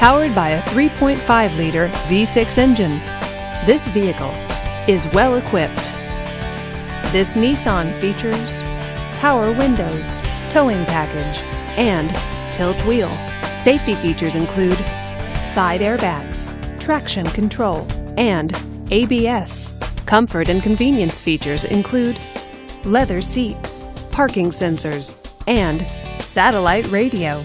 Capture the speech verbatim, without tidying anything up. powered by a three point five liter V six engine. This vehicle is well equipped. This Nissan features power windows, towing package, and tilt wheel. Safety features include side airbags, traction control, and A B S. Comfort and convenience features include leather seats, parking sensors, and satellite radio.